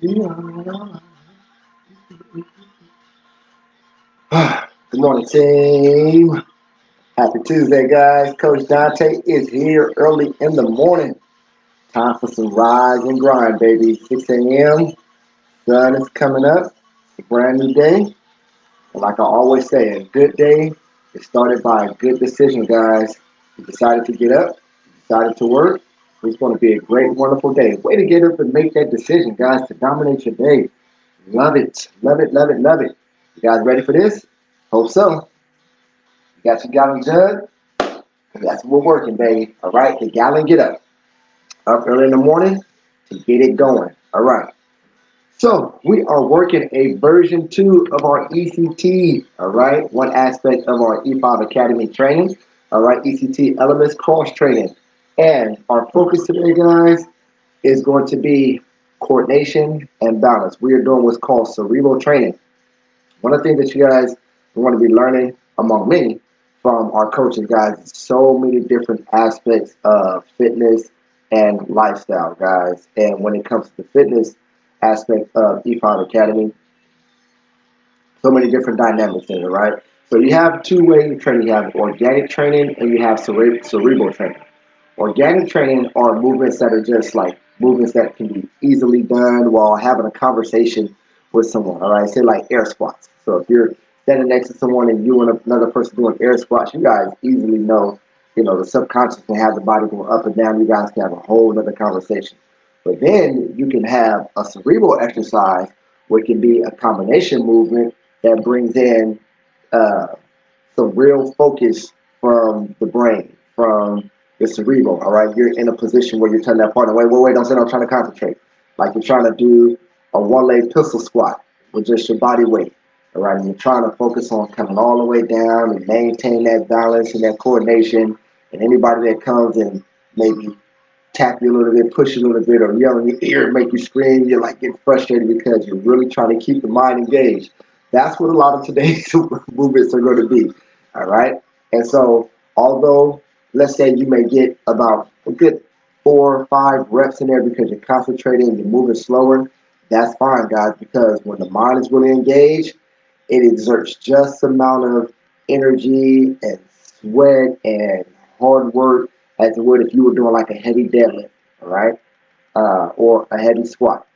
Good morning, team. Happy Tuesday, guys. Coach Duante is here early in the morning. Time for some rise and grind, baby. 6 a.m. Sun is coming up. It's a brand new day. And like I always say, a good day is started by a good decision, guys. You decided to get up. You decided to work. It's going to be a great, wonderful day. Way to get up and make that decision, guys, to dominate your day. Love it. Love it, love it, love it. You guys ready for this? Hope so. You got your gallon jug? That's what we're working, baby. All right, the gallon get up. Up early in the morning to get it going. All right. So we are working a version 2 of our ECT. All right. One aspect of our E5 Academy training. All right. ECT elements cross training. And our focus today, guys, is going to be coordination and balance. We are doing what's called cerebral training. One of the things that you guys want to be learning, among many, from our coaches, guys, is so many different aspects of fitness and lifestyle, guys. And when it comes to the fitness aspect of E5 Academy, so many different dynamics in it, right? So you have two ways of training. You have organic training and you have cerebral training. Organic training are movements that are just like movements that can be easily done while having a conversation with someone, all right? Say like air squats. So if you're standing next to someone and you and another person doing air squats, you guys easily know, you know, the subconscious can have the body going up and down. You guys can have a whole other conversation. But then you can have a cerebral exercise which can be a combination movement that brings in some real focus from the brain, from the cerebral, all right? You're in a position where you're telling that partner, wait, don't say no, I'm trying to concentrate. Like you're trying to do a one-leg pistol squat with just your body weight, all right? And you're trying to focus on coming all the way down and maintain that balance and that coordination. And anybody that comes and maybe tap you a little bit, push you a little bit, or yell in your ear, make you scream, you're like getting frustrated because you're really trying to keep the mind engaged. That's what a lot of today's movements are going to be, all right? And so although, let's say you may get about a good 4 or 5 reps in there because you're concentrating and you're moving slower. That's fine, guys, because when the mind is really engaged, it exerts just the amount of energy and sweat and hard work as it would if you were doing like a heavy deadlift, all right, or a heavy squat.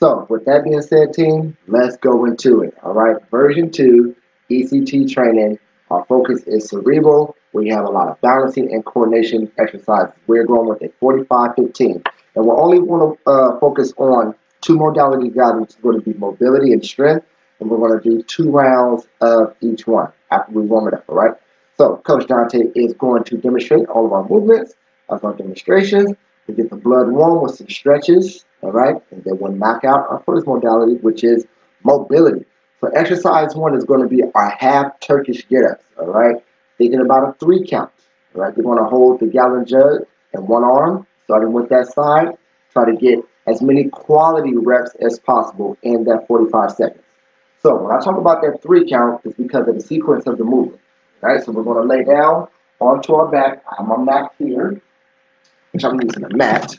So with that being said, team, let's go into it, all right? Version 2, ECT training. Our focus is cerebral. We have a lot of balancing and coordination exercises. We're going with a 45-15. And we're only going to focus on 2 modalities, guys, which is going to be mobility and strength. And we're going to do 2 rounds of each one after we warm it up, all right? So Coach Duante is going to demonstrate all of our movements, of our demonstrations. We get the blood warm with some stretches, all right? And then we'll knock out our first modality, which is mobility. So exercise 1 is going to be our half Turkish get-ups, all right? Thinking about a 3 count, all right? You're going to hold the gallon jug in one arm, starting with that side. Try to get as many quality reps as possible in that 45 seconds. So when I talk about that 3 count, it's because of the sequence of the movement, all right? So we're going to lay down onto our back. I'm on my mat here, which I'm using a mat.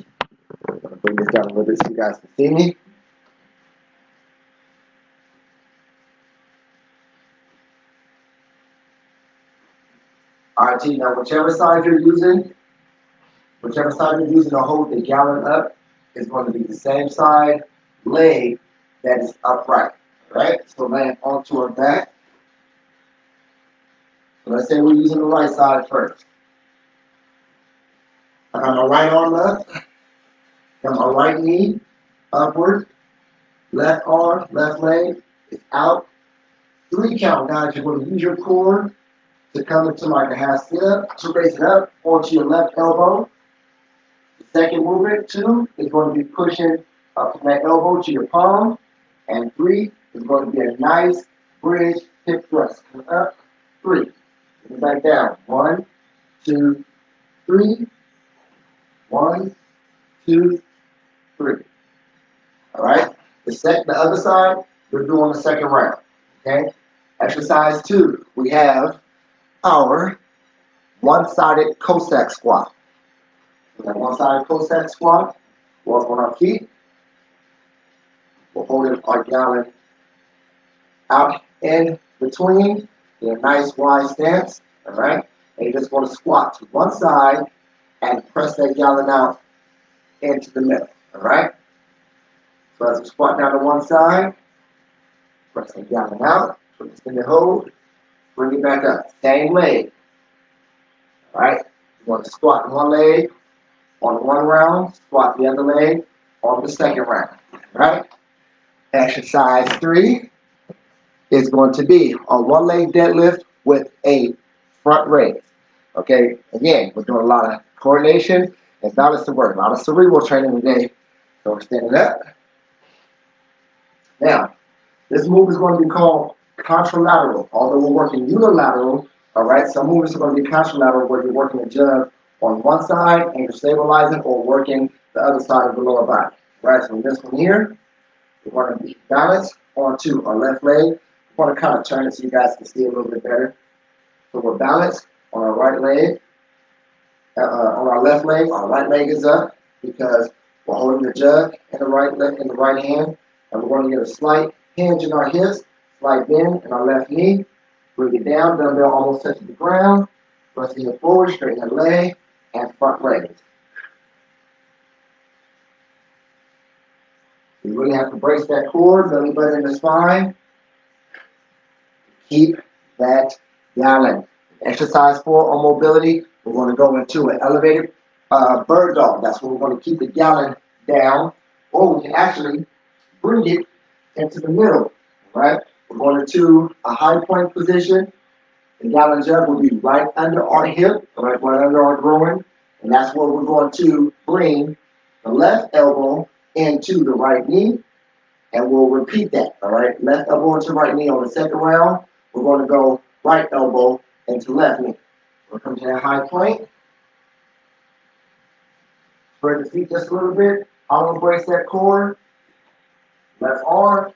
I'm going to bring this down a little bit so you guys can see me. All right, team, now whichever side you're using to hold the gallon up is going to be the same side leg that is upright, all right? So land onto our back. So let's say we're using the right side first. I got my right arm up, got my right knee upward, left arm, left leg is out. 3 count, guys, you're going to use your core to come into like a half sit-up, to raise it up onto your left elbow. The second movement, 2, is going to be pushing up from that elbow to your palm. And 3 is going to be a nice bridge hip thrust. Come up, 3. Come back down. 1, 2, 3. 1, 2, 3. All right. The other side, we're doing the second round. Okay. Exercise 2, we have our one-sided Cossack squat. We got one-sided Cossack squat. Walk on our feet. or holding our gallon out in between in a nice wide stance, all right? And you just want to squat to one side and press that gallon out into the middle, all right? So as you squat down to one side, press that gallon out, put this in your hold, bring it back up, same leg, all right? You want to squat one leg on one round, squat the other leg on the second round, all right? Exercise 3 is going to be a one leg deadlift with a front raise. Okay, again, we're doing a lot of coordination and balance the work, a lot of cerebral training today. So we're standing up. Now, this move is going to be called contralateral, although we're working unilateral, all right? Some movements are going to be contralateral where you're working a jug on one side and you're stabilizing or working the other side of the lower body, right? So this one here, we want to be balanced onto our left leg. I want to kind of turn it so you guys can see a little bit better. So we're balanced on our right leg, on our left leg. Our right leg is up because we're holding the jug in the right leg, in the right hand, and we're going to get a slight hinge in our hips, slight bend in our left knee. Bring it down, dumbbell almost touching the ground. Press the heel forward, straighten the leg, and front raise. You really have to brace that core, belly button in the spine. Keep that gallon. Exercise 4 on mobility, we're going to go into an elevated bird dog. That's where we're going to keep the gallon down, or we can actually bring it into the middle, right? We're going into a high point position. The gallon jug will be right under our hip, right under our groin, and that's where we're going to bring the left elbow into the right knee, and we'll repeat that, all right? Left elbow into right knee on the second round. We're going to go right elbow into left knee. We'll come to that high plank. Spread the feet just a little bit. I'm going to brace that core. Left arm,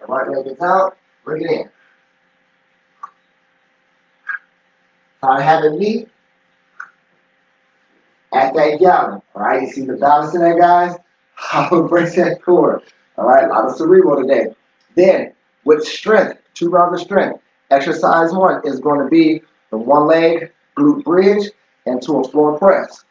and right leg is out. Bring it in. I have a knee at that gallon, all right? You see the balance in that, guys? I'm going to brace that core. All right, a lot of cerebral today. Then, with strength, 2 rounds of strength, exercise 1 is going to be the one leg glute bridge into a floor press.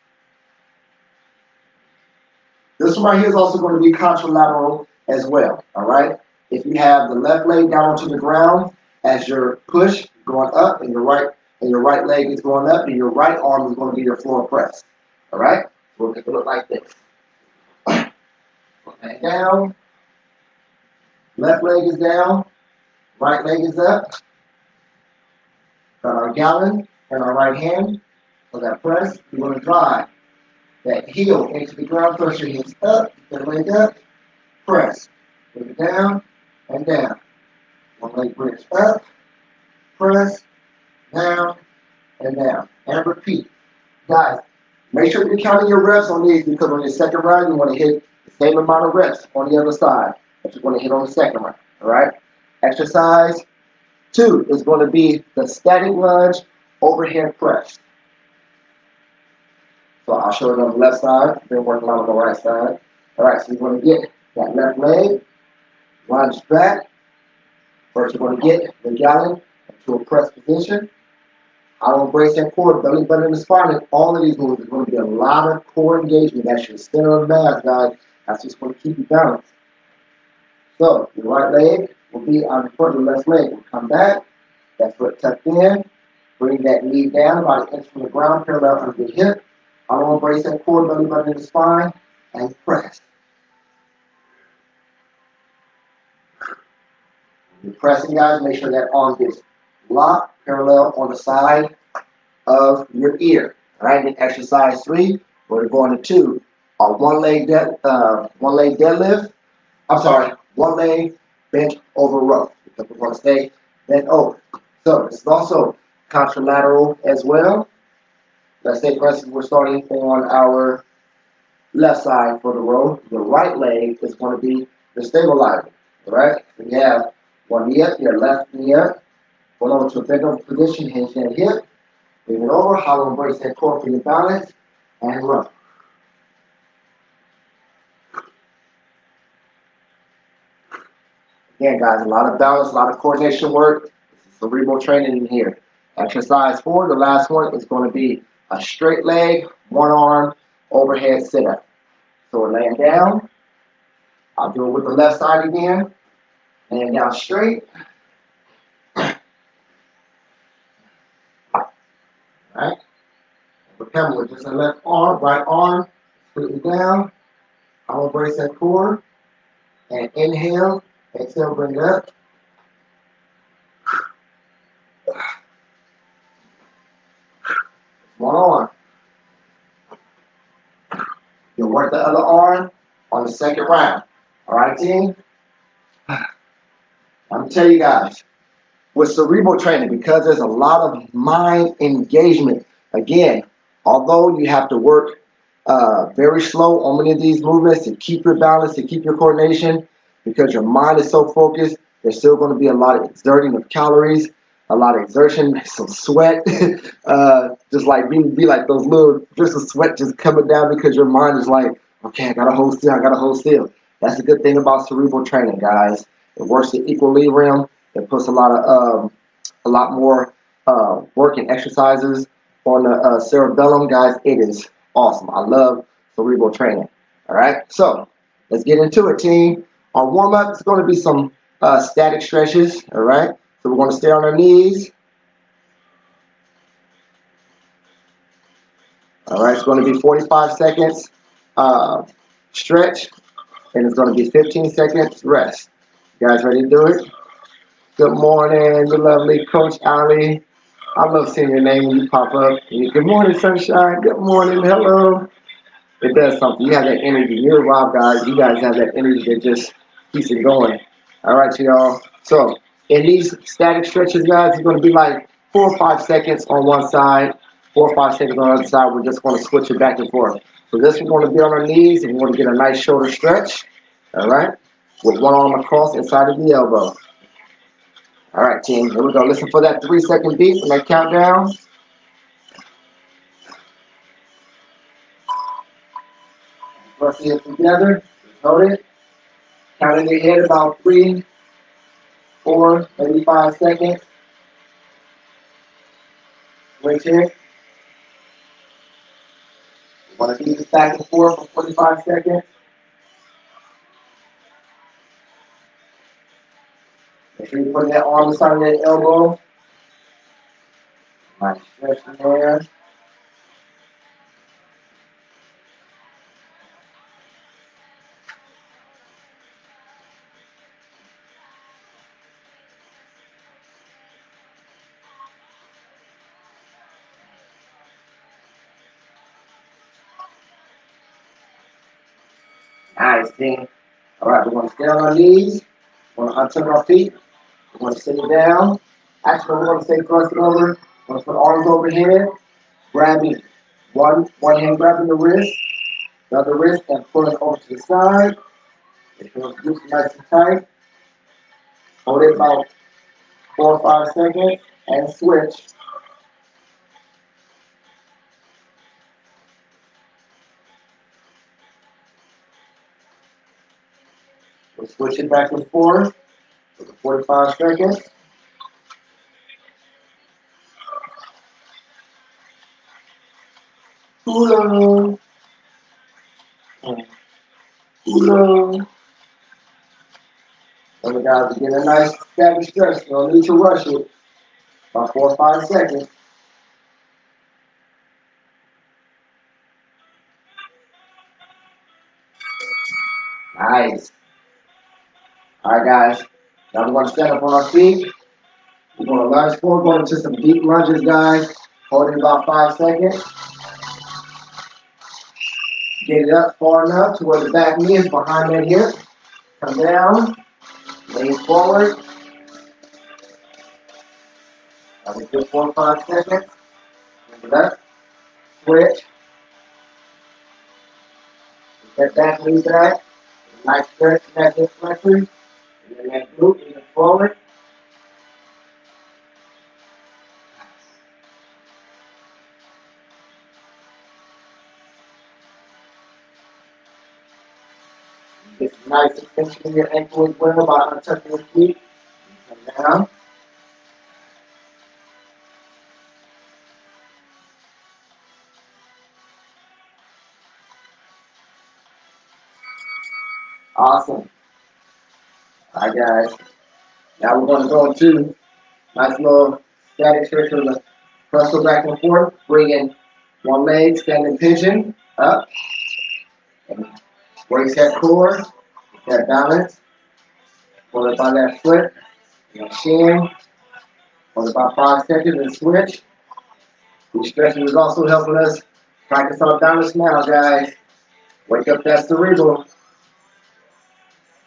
This one right here is also going to be contralateral as well, all right? If you have the left leg down onto the ground as your push going up and your right leg is going up and your right arm is going to be your floor press, all right? So we'll look like this. And down, left leg is down, right leg is up. Got our gallon and our right hand. For that press, you want to drive that heel into the ground. Press your hips up, that leg up, press. Bring it down and down. One leg bridge up, press, down and down. And repeat. Guys, make sure you're counting your reps on these because on your second round, you want to hit the same amount of reps on the other side that you want to hit on the second round, all right? Exercise 2 is going to be the static lunge overhead press. So I'll show it on the left side, then work a lot on the right side. All right, so you're going to get that left leg, lunge back. First, you're going to get the gallon into a press position. I don't brace that core, belly button in the spine, and all of these moves is going to be a lot of core engagement. That's your center of mass, guys. That's just going to keep you balanced. So, your right leg will be on the front of the left leg. We'll come back, that foot tucked in, bring that knee down about an inch from the ground, parallel under the hip. I don't brace that core, belly button in the spine, and press. When you're pressing, guys, make sure that arm gets locked, parallel on the side of your ear. All right, in exercise 3, we're going to do a one leg deadlift. I'm sorry, one leg bent over row because we're going to stay bent over. So this is also contralateral as well. Let's say pressing, we're starting on our left side for the row. The right leg is going to be the stabilizer. All right, we have one knee up, your left knee up. Going over to a bent over position, hinge that hip, bring it over, hollow brace that core for your balance, and run. Again, guys, a lot of balance, a lot of coordination work, cerebral training in here. Exercise 4, the last one, is going to be a straight leg, one arm, overhead sit-up. So we're laying down. I'll do it with the left side again. Laying down straight. Alright. Remember, we're just a left arm, right arm, completely down. I'm going to brace that core. And inhale. Exhale, bring it up. One arm. You'll work the other arm on the second round. Alright, team? I'm going to tell you guys, with cerebral training, because there's a lot of mind engagement, again, although you have to work very slow on many of these movements to keep your balance, to keep your coordination, because your mind is so focused, there's still going to be a lot of exerting of calories, a lot of exertion, some sweat, just like be like those little drips of sweat just coming down because your mind is like, okay, I got to hold still, I got to hold still. That's the good thing about cerebral training, guys. It works the equilibrium. It puts a lot more work and exercises on the cerebellum, guys. It is awesome. I love cerebral training. All right, so let's get into it, team. Our warm-up is going to be some static stretches, all right? So we're going to stay on our knees. All right, it's going to be 45 seconds stretch, and it's going to be 15 seconds rest. You guys ready to do it? Good morning, the lovely Coach Ali. I love seeing your name when you pop up. Good morning, sunshine. Good morning. Hello. It does something. You have that energy. You're Rob, guys. You guys have that energy that just keeps it going. All right, y'all. So in these static stretches, guys, it's going to be like 4 or 5 seconds on one side, 4 or 5 seconds on the other side. We're just going to switch it back and forth. So this we're going to be on our knees, and we're going to get a nice shoulder stretch. All right, with one arm across inside of the elbow. All right, team. Here we go. Listen for that 3-second beat and that countdown. Press it together, hold it, count in your head about 3, 4, maybe 5 seconds. Wait here. You want to do this back and forth for 45 seconds. Make sure you put that arm inside of that elbow. Nice stretch in there. Nice thing. All right, we're going to stay on our knees. We're going to untuck our feet. We're going to sit down. Actually, we're going to stay crossed over. We're going to put arms overhead. Grabbing one hand, grabbing the wrist, the other wrist, and pulling over to the side. It's going to do it nice and tight. Hold it about 4 or 5 seconds and switch. We'll switch it back and forth for 45 seconds. Oolong. Oolong. And we got to get a nice static stretch. You don't need to rush it. About 4 or 5 seconds. Nice. All right, guys, now we're going to stand up on our feet. We're going to lunge forward, going into some deep lunges, guys. Hold it about 5 seconds. Get it up far enough to where the back knee is behind that hip. Come down, lean forward. Now we do 4 or 5 seconds. Bring it up, switch. Get that back knee back. Nice stretch in that hip flexor. And then that group is forward. Get some nice and pinching your ankle as well by untucking your feet. Come down. Awesome. All right, guys. Now we're going to go into nice little static stretch from the muscle back and forth. Bring in one leg, standing pigeon, up. And brace that core, that balance. Hold it by that foot, your shin. Hold it by 5 seconds and switch. These stretching is also helping us practice our balance now, guys. Wake up that cerebral.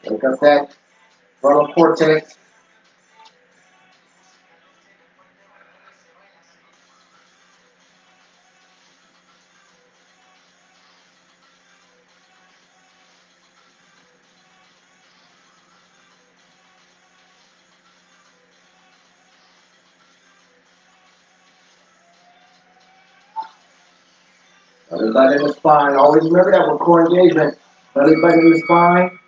Wake up that frontal cortex. Belly button in the spine. Always remember that with core engagement. Belly button in the spine.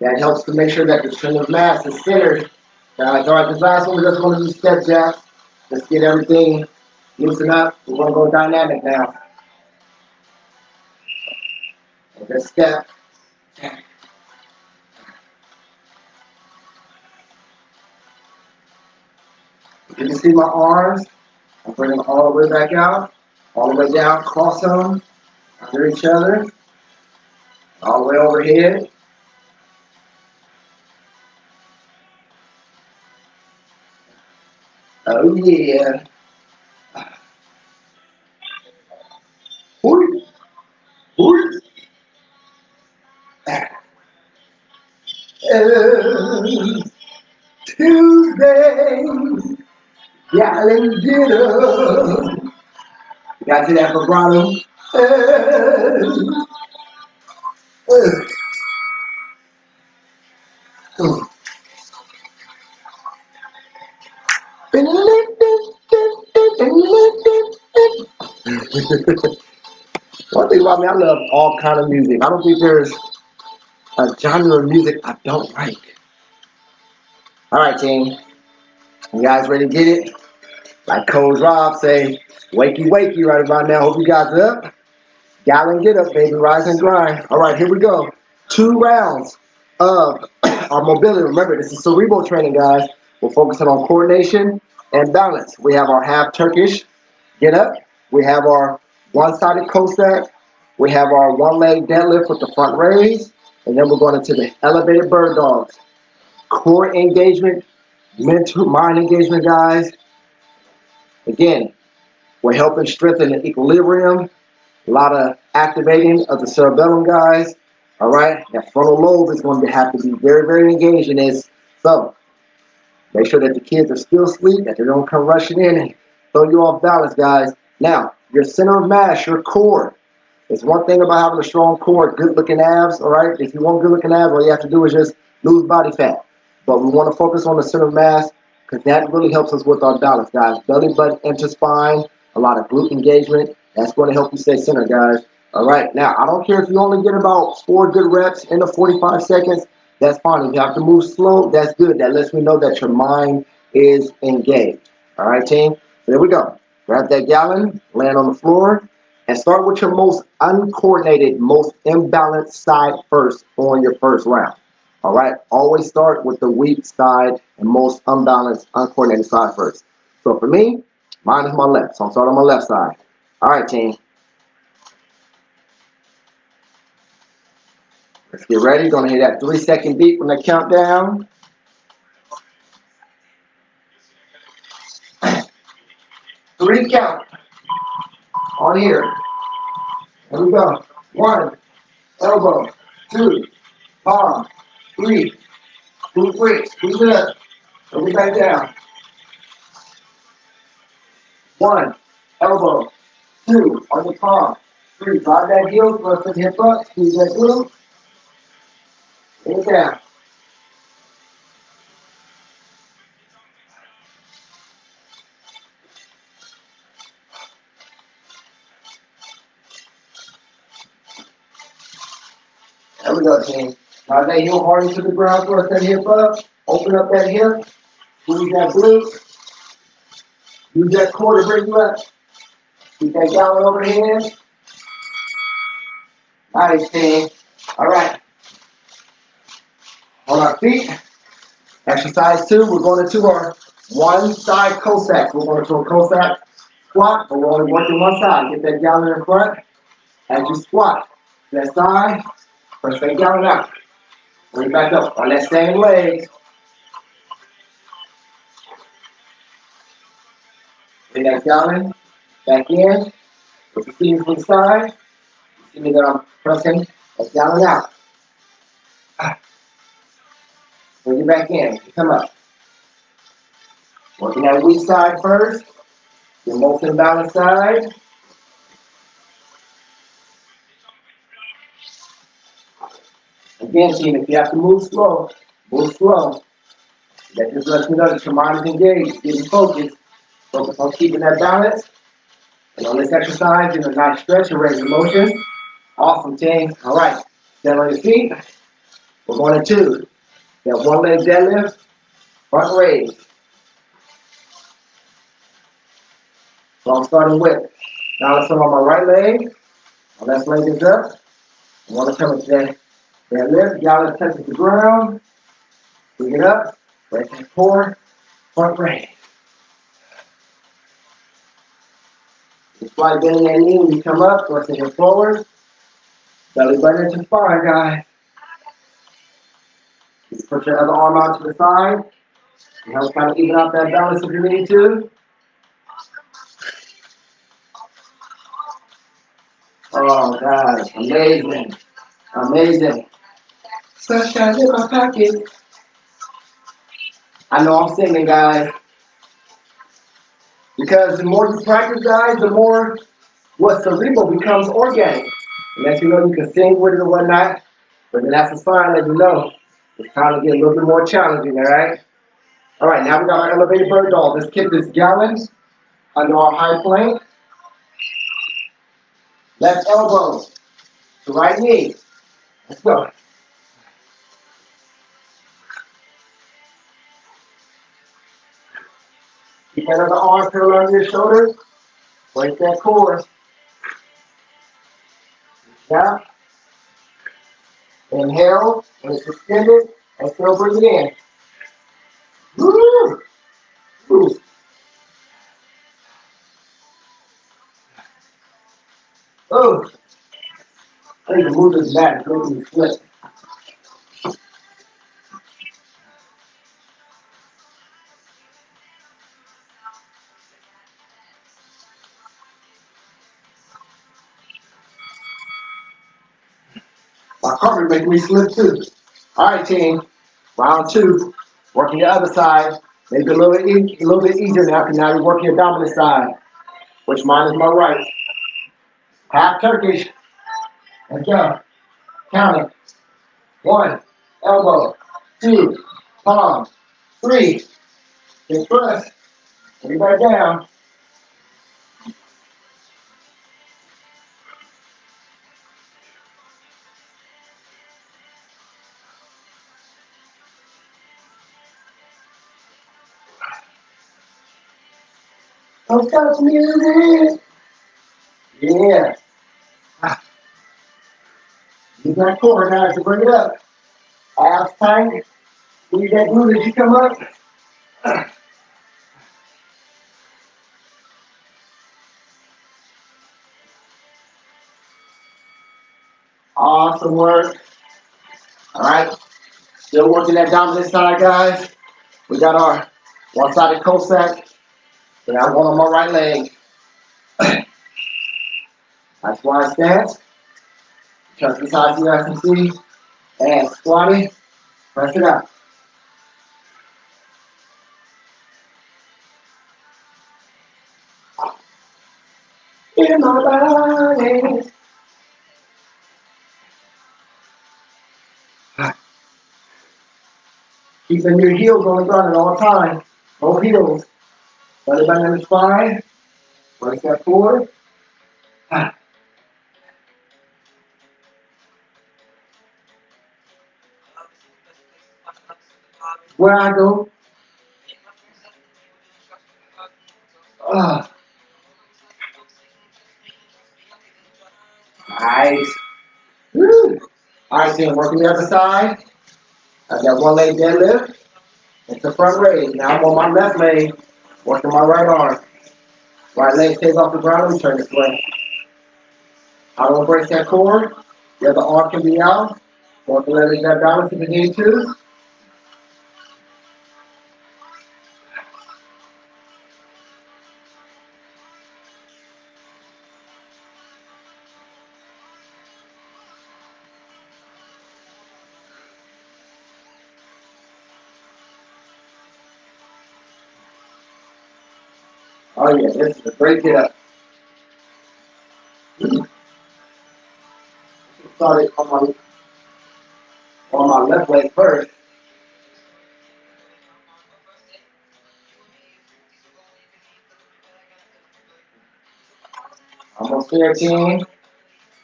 That helps to make sure that the center of mass is centered. Guys, alright, this last one we're just going to do step jacks. Let's get everything loosened up. We're going to go dynamic now. Let's step. You can see my arms. I'm bringing them all the way back out. All the way down, cross them, under each other, all the way overhead. Oh yeah. Ooh. Ooh. Tuesday, y'all ain't get up. Got to that vibrato. One thing about me, I love all kind of music. I don't think there's a genre of music I don't like. All right, team. You guys ready to get it? Like Coach Rob say, wakey, wakey right about now. Hope you guys are up. Gallon, get up, baby. Rise and grind. All right, here we go. 2 rounds of our mobility. Remember, this is cerebral training, guys. We're focusing on coordination and balance. We have our half Turkish get up. We have our one-sided Cossack. We have our one-leg deadlift with the front raise. And then we're going into the elevated bird dogs. Core engagement, mental mind engagement, guys. Again, we're helping strengthen the equilibrium, a lot of activating of the cerebellum, guys. All right, that frontal lobe is going to have to be very, very engaged in this. So make sure that the kids are still asleep, that they don't come rushing in and throw you off balance, guys. Now, your center of mass, your core. There's one thing about having a strong core, good-looking abs, all right? If you want good-looking abs, all you have to do is just lose body fat. But we want to focus on the center of mass because that really helps us with our balance, guys. Belly button into spine. A lot of glute engagement. That's going to help you stay centered, guys. All right. Now, I don't care if you only get about 4 good reps in the 45 seconds. That's fine. If you have to move slow, that's good. That lets me know that your mind is engaged. All right, team. So there we go. Grab that gallon, land on the floor, and start with your most uncoordinated, most imbalanced side first on your first round. All right. Always start with the weak side and most unbalanced, uncoordinated side first. So for me, mine is my left, so I'm starting on my left side. All right, team. Let's get ready. Gonna hit that 3-second beat when I count down. Three count. On here. Here we go. 1, elbow. 2, palm. 3, move quick. Move it up. Move it back down. 1, elbow, 2, on the palm, 3, drive that heel, thrust the hip up, squeeze that glute, bring it down. Drive that heel hard into the ground for us, that hip up. Open up that hip. Move that glute. Use that core to bring you up. Keep that down overhead. Nice, team. All right. On our feet. Exercise two, we're going to our one side Cossack. We're going to a Cossack squat, but we're only working one side. Get that down in front. As you squat, left side, press that down and out. Bring it back up on that same leg. Bring that down in, back in. If you see me from the side, you see me that I'm pressing that down and out. Bring it back in, come up. Working that weak side first, your most imbalanced side. Again, team, if you have to move slow, that just lets me know that your mind is engaged, getting focused, focus on keeping that balance. And on this exercise, you're not to stretch and raise the motion. Awesome, team. All right, stand on your feet. We're going to two. That one leg deadlift, front raise. So I'm starting with balance on my right leg, my left leg is up. I want to come with that lift, y'all touch the ground, bring it up, right hand forward, front raise. You slide down that knee when you come up, press it forward, belly button into spine, guys. You put your other arm out to the side. You help kind of even out that balance if you need to. Oh, guys, amazing. Amazing. Sunshine in my pocket. I know I'm singing, guys. Because the more you practice, guys, the more what cerebral becomes organic. And that's, you know, you can sing with it or whatnot. But then that's a sign that you know it's time to get a little bit more challenging, all right? All right, now we got our elevated bird dog. Let's kick this gallon under our high plank. Left elbow to right knee. Let's go. Keep that other arm parallel to your shoulders. Break that core. Yeah. Inhale, and it's extended, and still bring it in. Woo! Woo. Oh! I need to move this back, go to the flip. My carpet making me slip too. Alright, team. Round two. Working the other side. Make it a little bit easier now because now you're working your dominant side. Which mine is my right. Half Turkish. Let's go. Count it. One. Elbow. Two. Palm. Three. Just press. Bring it back down. Don't touch me, man. Yeah. Use that core now to bring it up. Abs tight. Leave that glute as you come up. Awesome work. All right. Still working that dominant side, guys. We got our one-sided Cossack. And I'm going on my right leg. Nice wide stance. Touch the sides you guys can see. And squatting. Press it up. In my body. Keeping your heels on the ground at all times. Both heels. Belly button in the spine, press that forward. where I go. Nice. Woo. All right, team, working the other side. I've got one leg deadlift. It's the front raise. Now I'm on my left leg, working my right arm. Right leg stays off the ground, we turn this way. I don't break that core. The other arm can be out. Work the leg down if you need to. Oh yeah, this is a great get up. Started on my left leg first. Almost there, team.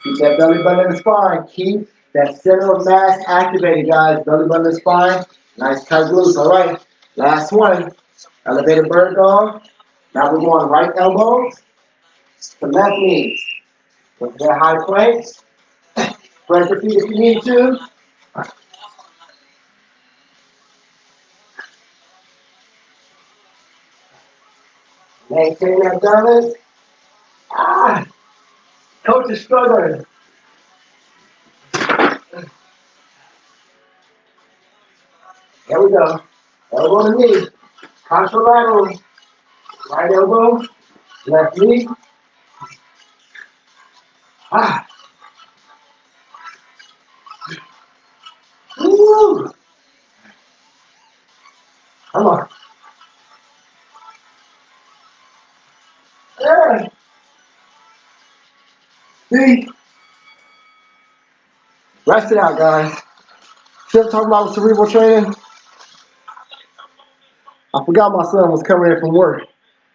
Keep that belly button in the spine. Keep that center of mass activated, guys. Belly button in the spine. Nice tight glutes. All right, last one. Elevated bird dog. Now we're going right elbow to left knee. Look at that high plank. Press your feet if you need to. Maintain that balance. Ah! Coach is struggling. There we go. Elbow to knee. Contralateral. Right elbow, left knee. Ah. Woo. Come on. Yeah. See? Rest it out, guys. See what I'm talking about with cerebral training? I forgot my son was coming in from work.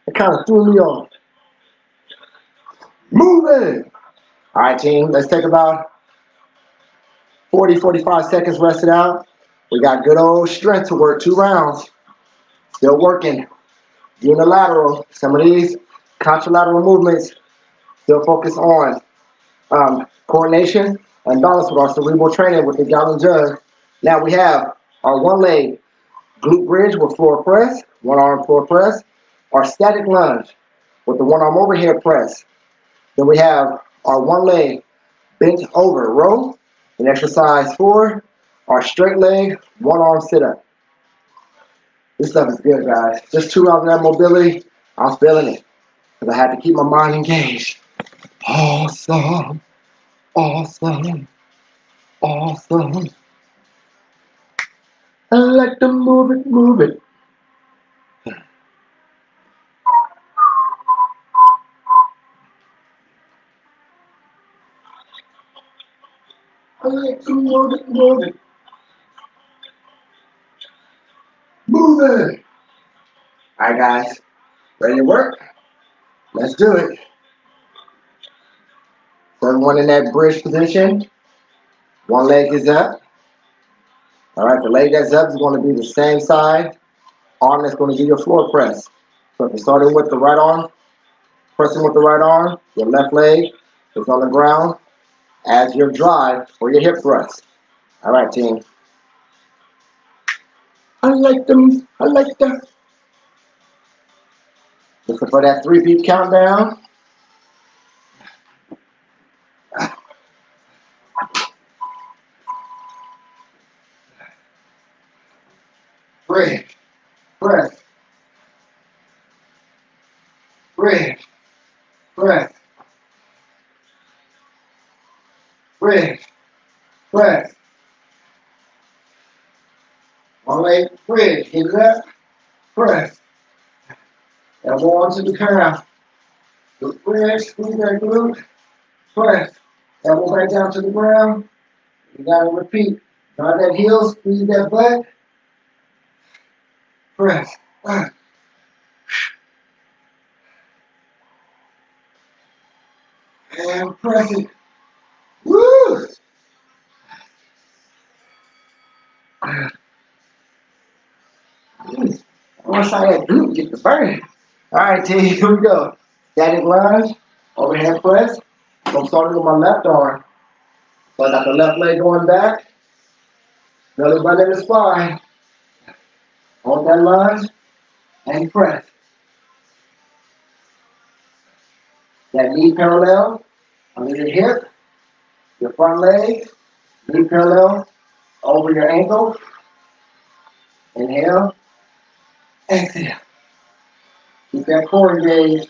It kind of threw me off. Moving! All right, team, let's take about 45 seconds, rest it out. We got good old strength to work, 2 rounds. Still working, unilateral. Some of these contralateral movements, still focus on coordination and balance with our cerebral training with the gallon jug. Now we have our one leg glute bridge with floor press, one arm floor press. Our static lunge with the one arm over here press. Then we have our one leg bent over row in exercise 4. Our straight leg, one arm sit up. This stuff is good, guys. Just 2 hours of that mobility. I'm feeling it because I had to keep my mind engaged. Awesome, awesome, awesome. I like to move it, move it. I like to move it, move it. Move it. All right, guys. Ready to work? Let's do it. Everyone in that bridge position. One leg is up. All right, the leg that's up is going to be the same side arm that's going to give you a floor press. So if you're starting with the right arm, pressing with the right arm, your left leg is on the ground as your drive or your hip thrust. All right, team. I like them. Looking for that 3-beat countdown. Breath. One leg bridge, hit it up, press. Elbow onto the calf. The bridge, squeeze that glute, press. Elbow back down to the ground. You gotta repeat. Drive that heel, squeeze that butt, press. And press it. Woo! Once I had gluten, get the burn. All right, T, here we go. Static lunge, overhead press. I'm starting with my left arm. So I got the left leg going back. Belly button in the spine. Hold that lunge and press. That knee parallel under your hip, your front leg, knee parallel over your ankle. Inhale, exhale. Keep that core engaged.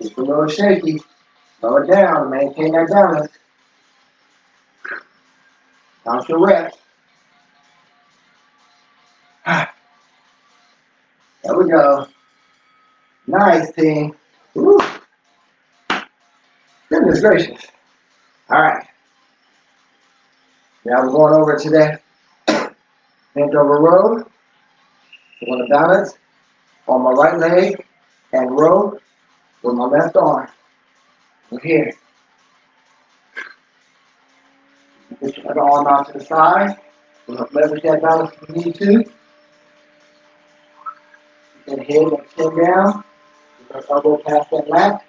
It's a little shaky. Slow it down. Maintain that balance. Count your reps. There we go. Nice, team. Woo. Goodness gracious. All right. Now we're going over to that bent over row. I'm going to balance on my right leg and row with my left arm. We're here. Get your other arm out to the side. We're going to leverage that balance if we need to. Get the head and chin down. We're going to elbow past that lap.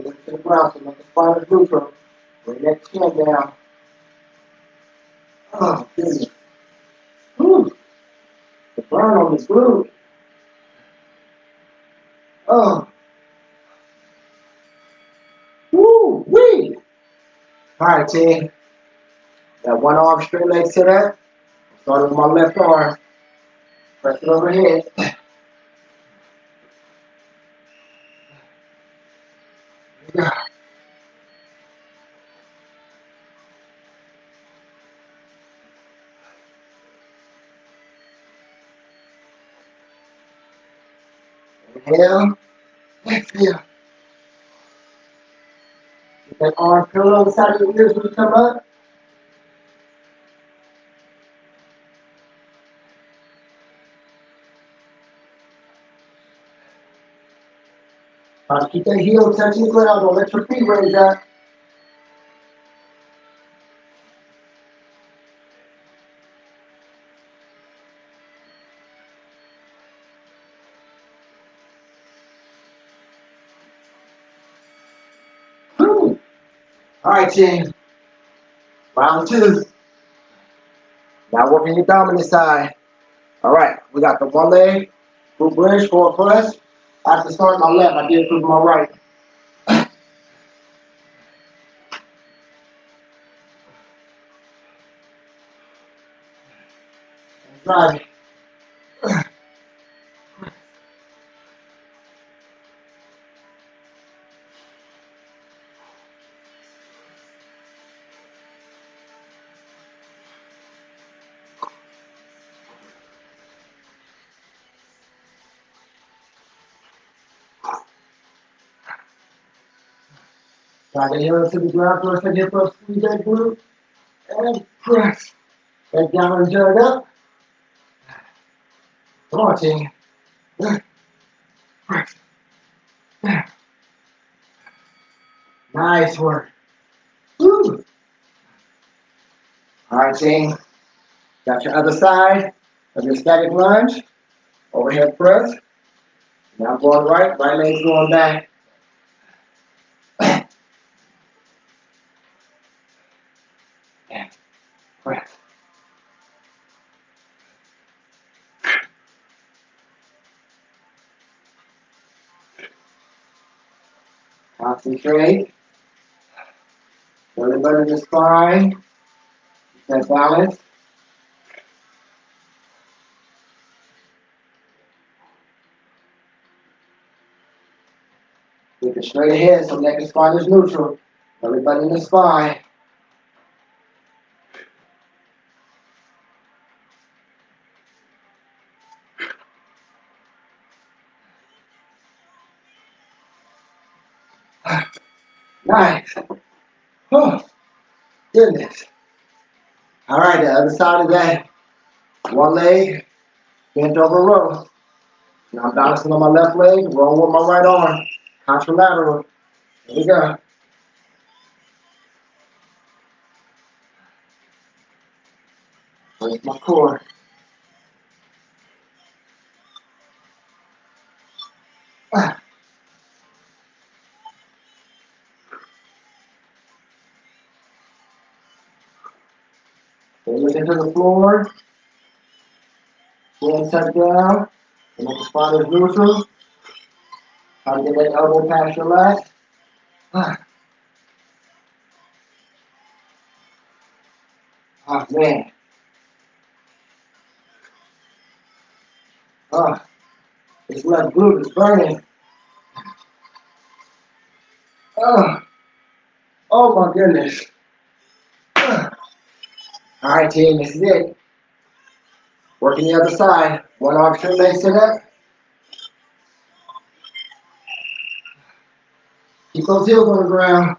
Look to the ground, so make a final grouper. Bring that chin down. Oh, goodness. Whew. The burn on this glute. Oh. Woo, wee. Alright, team. That one arm straight leg to that. Starting with my left arm. Press it overhead. Yeah. Inhale, exhale. Get that arm parallel to the side of your ears when you come up. Keep that heel touching the ground. Don't let your feet raise up. Woo. All right, team. Round two. Now working your dominant side. All right, we got the one leg, foot bridge, forward press. I have to start my left, I did it with my right. Drive it. Try the heel to the ground first and hip up, squeeze that glute, and press. Back down and jut it up. Come on, team. Press. Nice work. Woo. All right, team. Got your other side of your static lunge. Overhead press. Now going right, right leg's going back. Concentrate. Belly button in the spine. Keep that balance. Keep it straight ahead so neck and spine is neutral. Belly button in the spine. Nice. Oh, goodness. All right, the other side of that. One leg, bent over row. Now I'm balancing on my left leg, rolling with my right arm, contralateral. Here we go. Break my core. Look into the floor. Then tuck down. And make the spine is neutral. Try to get that elbow past your lat. Ah, man. Ah, this left glute is burning. Ah, oh my goodness. All right, team, this is it. Working the other side. One arm straight leg sit up. Keep those heels on the ground.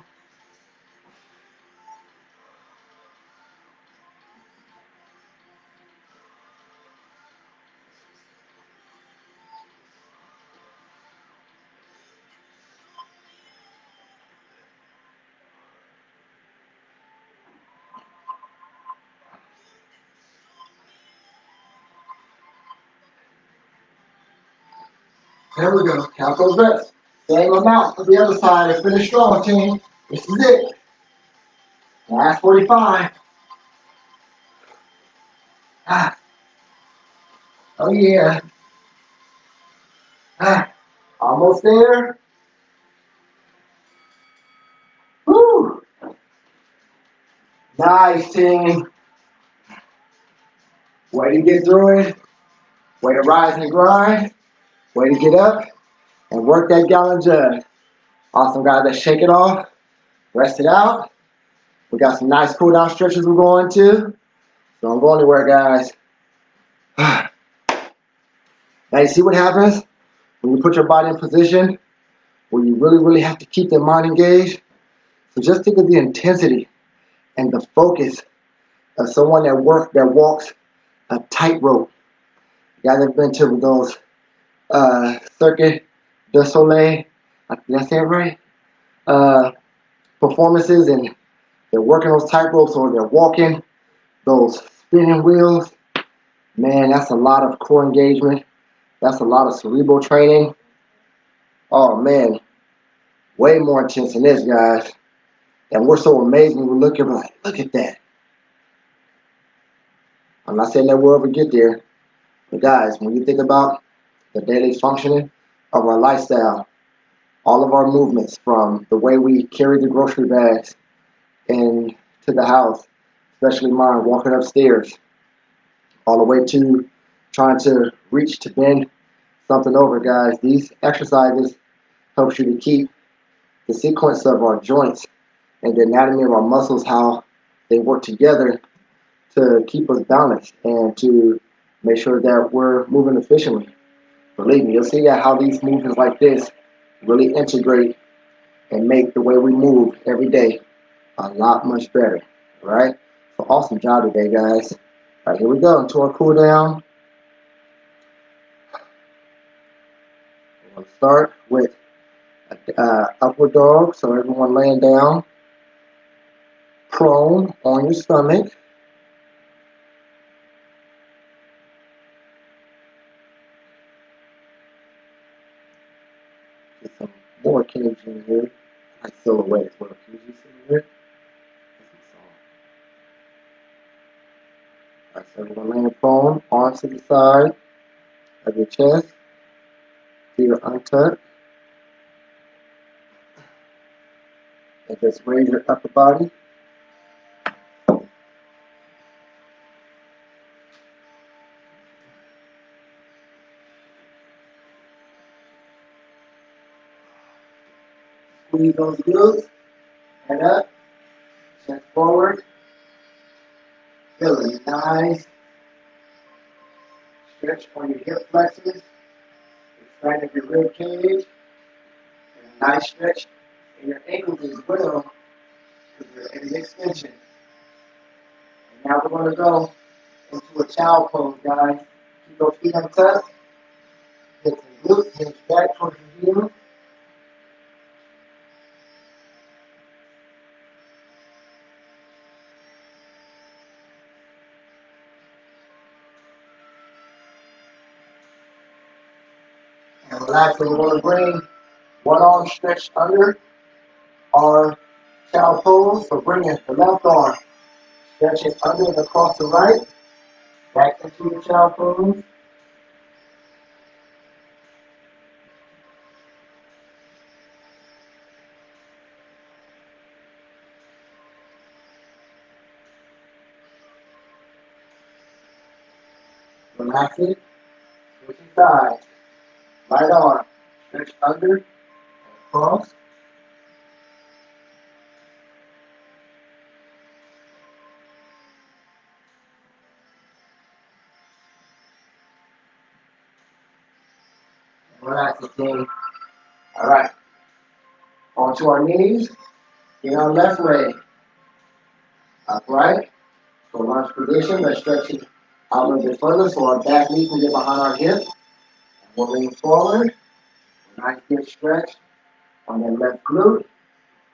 There we go. Count those reps. Same amount for the other side. And finish strong, team. This is it. Last 45. Ah. Oh, yeah. Ah. Almost there. Woo. Nice, team. Way to get through it. Way to rise and grind. Way to get up and work that gallon jug. Awesome, guys. Let's shake it off. Rest it out. We got some nice cool down stretches we're going to. Don't go anywhere, guys. Now you see what happens when you put your body in position where you really, really have to keep the mind engaged. So just think of the intensity and the focus of someone that walks a tightrope. You guys have been to those Cirque du Soleil, did I say it right? Performances, and they're working those tight ropes or they're walking those spinning wheels. Man, that's a lot of core engagement. That's a lot of cerebral training. Oh man, way more intense than this, guys. And we're so amazed when we look at it, like, look at that. I'm not saying that we'll ever get there, but guys, when you think about the daily functioning of our lifestyle, all of our movements, from the way we carry the grocery bags into the house, especially mine, walking upstairs, all the way to trying to reach to bend something over, guys. These exercises help you to keep the sequence of our joints and the anatomy of our muscles, how they work together to keep us balanced and to make sure that we're moving efficiently. Believe me, you'll see that how these movements like this really integrate and make the way we move every day a lot much better. All right? So awesome job today, guys. All right, here we go into our cool down. We're going to start with upward dog. So everyone laying down, prone on your stomach. More cage in here. I silhouette as well. Can you see some here? Alright, so we're gonna land prone, arms to the side of your chest. Feet are untucked. And just raise your upper body. Squeeze those glutes, head up, chest forward, feel a nice stretch on your hip flexors, front of your rib cage, and a nice stretch in your ankles as well, with your extension. Now we're going to go into a child pose, guys. Keep those feet untouched. Get the glutes, hinge back towards the heel. And relax. We're going to bring one arm stretched under our child pose. So bring in the left arm. Stretch it under and across the right. Back into your child pose. Relax it. Switch sides. Right arm. Stretch under and across. Relax the thing. Alright. Onto our knees. Get our left leg. Upright. So lunge position. Let's stretch it out a little bit further so our back knee can get behind our hip. We'll lean forward. Nice hip stretch on that left glute.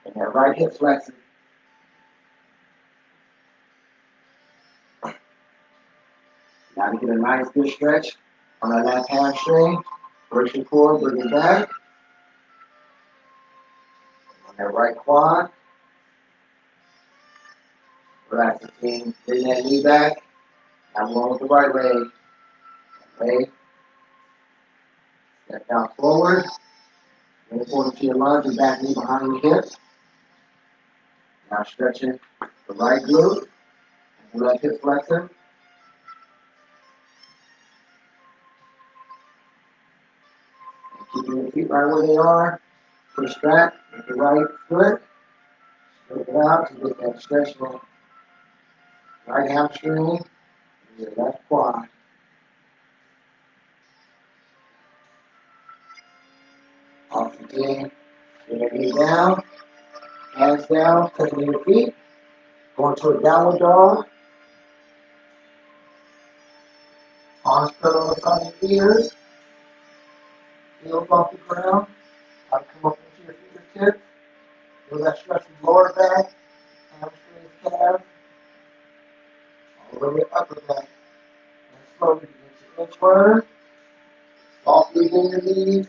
And that right hip flexes. Now to get a nice good stretch on our left hamstring. Pushing forward, bring it back. On that right quad. Relax the team. Bring that knee back. Now going with the right leg. Leg. Step down forward. Bring it forward to your lunge and back knee behind your hips. Now stretching the right glute. And the left hip flexor. Keeping your feet right where they are, push back with the right foot, look out to get that stretch on right hamstring and your left quad. Off again, bring your knee down, hands down, touching your feet, going to a downward dog, arms curled on the side of your ears. Heels off the ground. Now come up into your fingertips. Feel that stretch from lower back, hamstring, calf, all the way upper back. And slowly begin to inch forward. Softly bend your knees.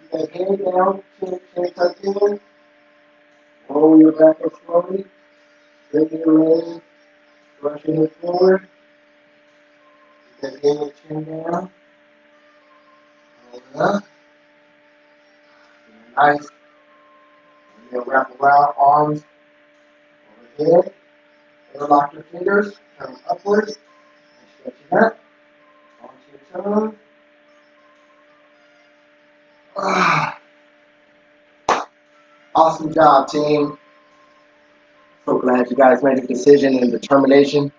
Keep that hand down, chin tucked in. Roll your back up slowly. Bend your legs. Brush your head forward. Keep that hand and chin down. Up. Nice. And then wrap around, arms overhead. Interlock your fingers, turn upwards, and stretch it up. Onto your toes. Ah. Awesome job, team. So glad you guys made the decision and determination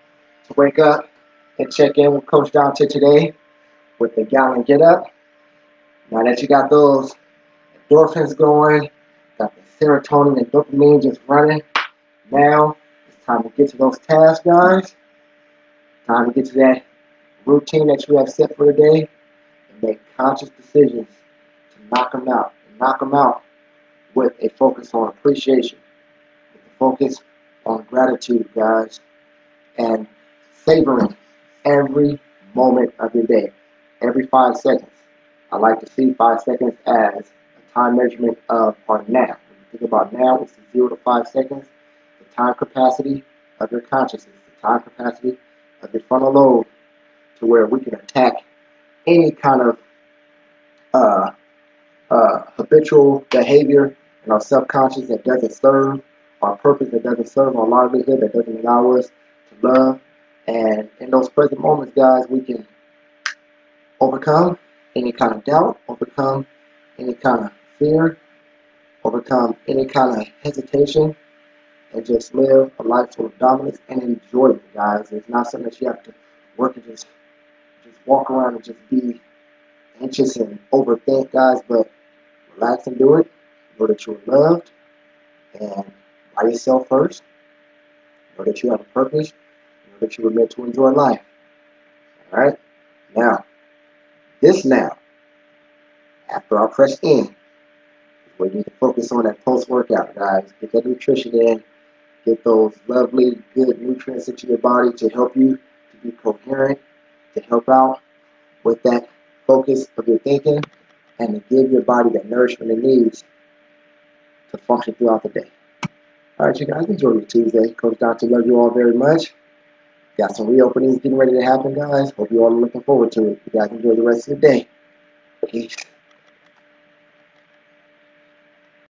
to wake up and check in with Coach Duante today with the Gallon Get Up. Now that you got those endorphins going, got the serotonin and dopamine just running, now it's time to get to those tasks, guys. Time to get to that routine that you have set for the day and make conscious decisions to knock them out. And knock them out with a focus on appreciation, with a focus on gratitude, guys, and savoring every moment of your day, every 5 seconds. I like to see 5 seconds as a time measurement of our now. When you think about now, it's 0 to 5 seconds. The time capacity of your consciousness, the time capacity of your frontal lobe, to where we can attack any kind of habitual behavior in our subconscious that doesn't serve our purpose, that doesn't serve our livelihood, that doesn't allow us to love. And in those present moments, guys, we can overcome any kind of doubt, overcome any kind of fear, overcome any kind of hesitation, and just live a life full of dominance and enjoy it, guys. It's not something that you have to work and just walk around and just be anxious and overthink, guys, but relax and do it. Know that you're loved and by yourself first. Know that you have a purpose. that you were meant to enjoy life. All right. Now, after I press in, we need to focus on that post-workout, guys. Get that nutrition in. Get those lovely, good nutrients into your body to help you to be coherent, to help out with that focus of your thinking, and to give your body the nourishment it needs to function throughout the day. All right, you guys, enjoy your Tuesday. Coach Duante, love you all very much. Got some reopenings getting ready to happen, guys. Hope you all are looking forward to it. You guys enjoy the rest of the day. Peace.